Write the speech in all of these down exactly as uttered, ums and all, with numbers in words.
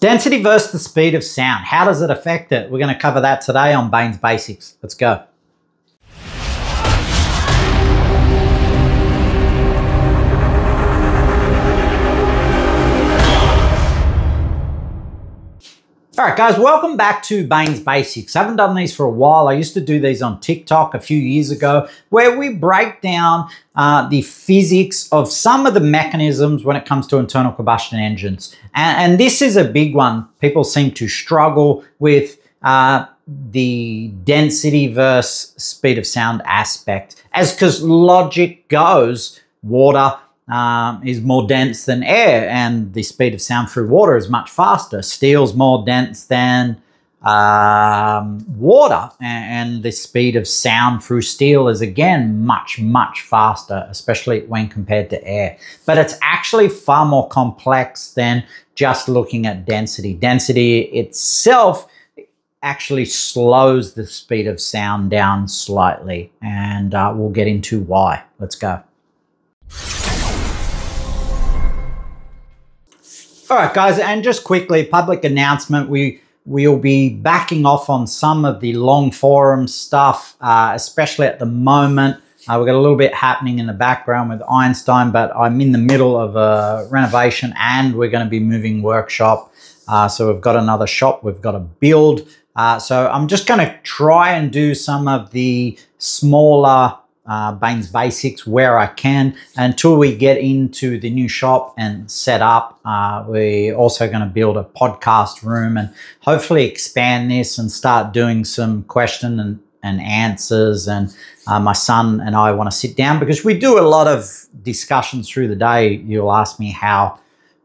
Density versus the speed of sound. How does it affect it? We're going to cover that today on Bain's Basics. Let's go. All right, guys, welcome back to Bain's Basics. I haven't done these for a while. I used to do these on TikTok a few years ago, where we break down uh, the physics of some of the mechanisms when it comes to internal combustion engines. And, and this is a big one. People seem to struggle with uh, the density versus speed of sound aspect, as because logic goes, water Um, is more dense than air, and the speed of sound through water is much faster. Steel's more dense than um, water, and, and the speed of sound through steel is again much, much faster, especially when compared to air. But it's actually far more complex than just looking at density. Density itself actually slows the speed of sound down slightly, and uh, we'll get into why. Let's go. All right, guys, and just quickly, public announcement, we we'll be backing off on some of the long forum stuff, uh, especially at the moment. Uh, we've got a little bit happening in the background with Einstein, but I'm in the middle of a renovation and we're going to be moving workshop. Uh, so we've got another shop we've got to build. Uh, so I'm just going to try and do some of the smaller Uh, Bain's Basics where I can until we get into the new shop and set up. Uh, we're also going to build a podcast room and hopefully expand this and start doing some question and, and answers. And uh, my son and I want to sit down, because we do a lot of discussions through the day. You'll ask me how,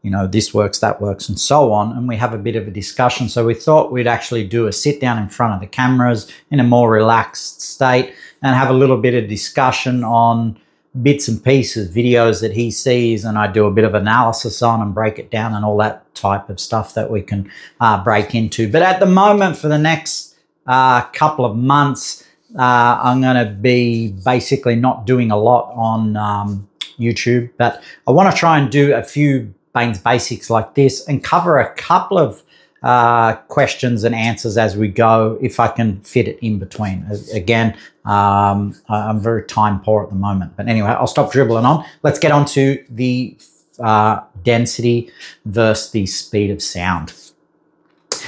you know, this works, that works, and so on. And we have a bit of a discussion. So we thought we'd actually do a sit down in front of the cameras in a more relaxed state and have a little bit of discussion on bits and pieces, videos that he sees, and I do a bit of analysis on and break it down and all that type of stuff that we can uh, break into. But at the moment, for the next uh, couple of months, uh, I'm going to be basically not doing a lot on um, YouTube, but I want to try and do a few Bain's Basics like this and cover a couple of uh, questions and answers as we go, if I can fit it in between. Again, um, I'm very time poor at the moment. But anyway, I'll stop dribbling on. Let's get on to the uh, density versus the speed of sound.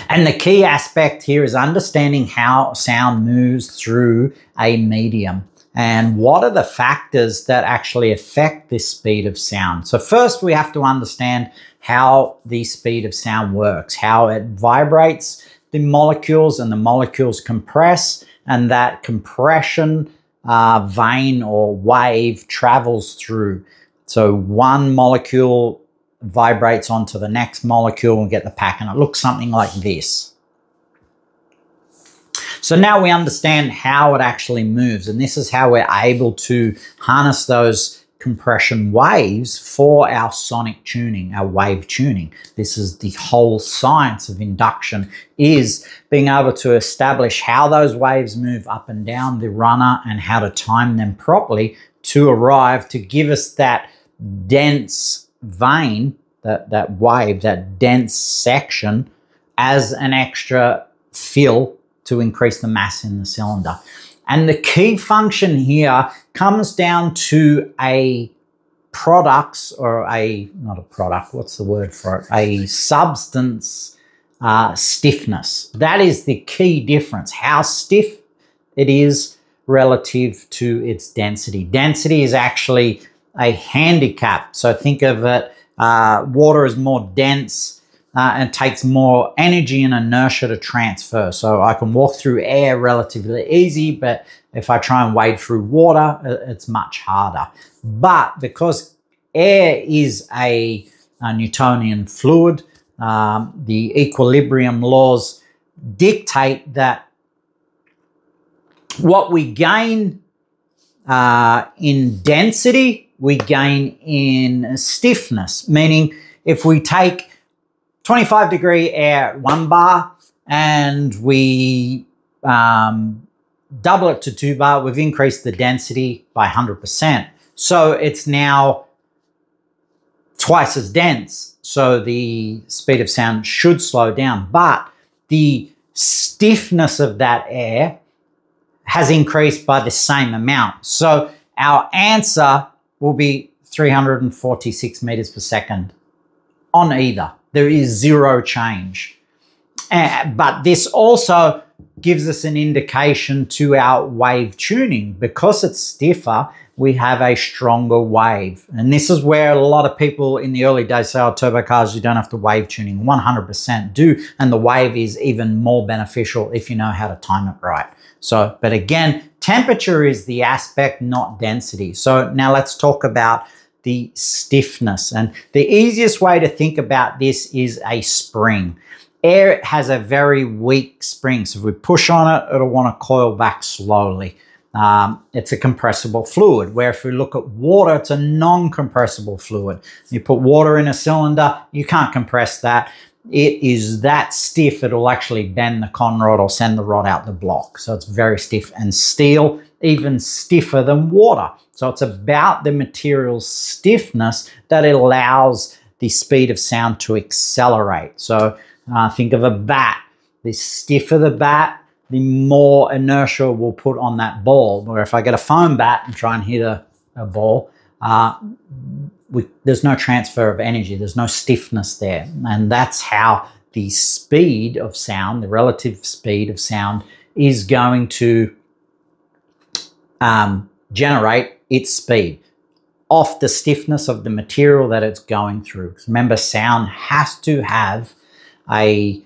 And the key aspect here is understanding how sound moves through a medium, and what are the factors that actually affect this speed of sound. So first we have to understand how the speed of sound works, how it vibrates the molecules, and the molecules compress, and that compression uh, vein or wave travels through. So one molecule vibrates onto the next molecule and get the pack, and it looks something like this. So now we understand how it actually moves, and this is how we're able to harness those compression waves for our sonic tuning, our wave tuning. This is the whole science of induction, is being able to establish how those waves move up and down the runner and how to time them properly to arrive to give us that dense vein, that, that wave, that dense section as an extra fill to increase the mass in the cylinder. And the key function here comes down to a products or a, not a product, what's the word for it? A substance uh, stiffness. That is the key difference, how stiff it is relative to its density. Density is actually a handicap. So think of it, uh, water is more dense Uh, and takes more energy and inertia to transfer. So I can walk through air relatively easy, but if I try and wade through water, it's much harder. But because air is a, a Newtonian fluid, um, the equilibrium laws dictate that what we gain uh, in density, we gain in stiffness, meaning if we take twenty-five degree air at one bar and we um, double it to two bar, we've increased the density by one hundred percent. So it's now twice as dense. so the speed of sound should slow down, but the stiffness of that air has increased by the same amount. So our answer will be three hundred forty-six meters per second on either. There is zero change. Uh, but this also gives us an indication to our wave tuning. Because it's stiffer, we have a stronger wave. And this is where a lot of people in the early days say, oh, turbo cars, you don't have to wave tuning. one hundred percent do. And the wave is even more beneficial if you know how to time it right. So, but again, temperature is the aspect, not density. So now let's talk about the stiffness. And the easiest way to think about this is a spring. Air has a very weak spring, so if we push on it, it'll want to coil back slowly. Um, it's a compressible fluid, where if we look at water, it's a non-compressible fluid. You put water in a cylinder, you can't compress that. It is that stiff, it'll actually bend the con rod or send the rod out the block. So it's very stiff, and steel, even stiffer than water. So it's about the material's stiffness that it allows the speed of sound to accelerate. So uh, think of a bat. The stiffer the bat, the more inertia we'll put on that ball. Where if I get a foam bat and try and hit a, a ball, uh, we, there's no transfer of energy. There's no stiffness there. And that's how the speed of sound, the relative speed of sound, is going to um, generate its speed off the stiffness of the material that it's going through. Remember, sound has to have a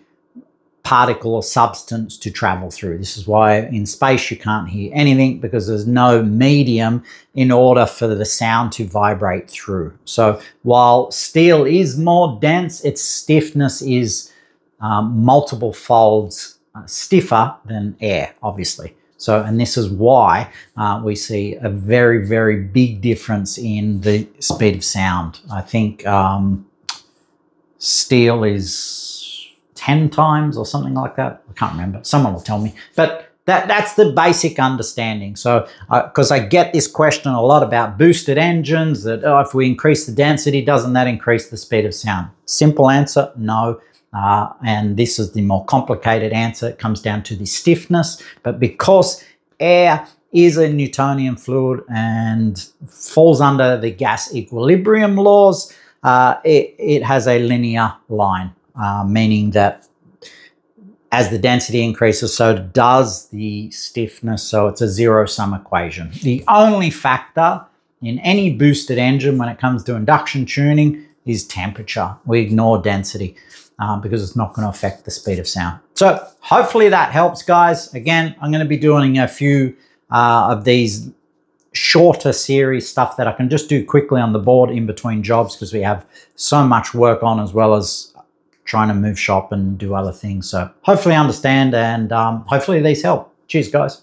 particle or substance to travel through. This is why in space you can't hear anything, because there's no medium in order for the sound to vibrate through. So while steel is more dense, its stiffness is um, multiple folds uh, stiffer than air, obviously. So, and this is why uh, we see a very, very big difference in the speed of sound. I think um, steel is ten times or something like that. I can't remember. Someone will tell me. But that, that's the basic understanding. So, because uh, I get this question a lot about boosted engines, that oh, if we increase the density, doesn't that increase the speed of sound? Simple answer, no. Uh, and this is the more complicated answer. It comes down to the stiffness, but because air is a Newtonian fluid and falls under the gas equilibrium laws, uh, it, it has a linear line, uh, meaning that as the density increases, so does the stiffness, so it's a zero-sum equation. The only factor in any boosted engine when it comes to induction tuning is temperature. We ignore density. Um, because it's not going to affect the speed of sound. So hopefully that helps, guys. Again, I'm going to be doing a few uh, of these shorter series stuff that I can just do quickly on the board in between jobs, because we have so much work on, as well as trying to move shop and do other things. So hopefully understand, and um, hopefully these help. Cheers, guys.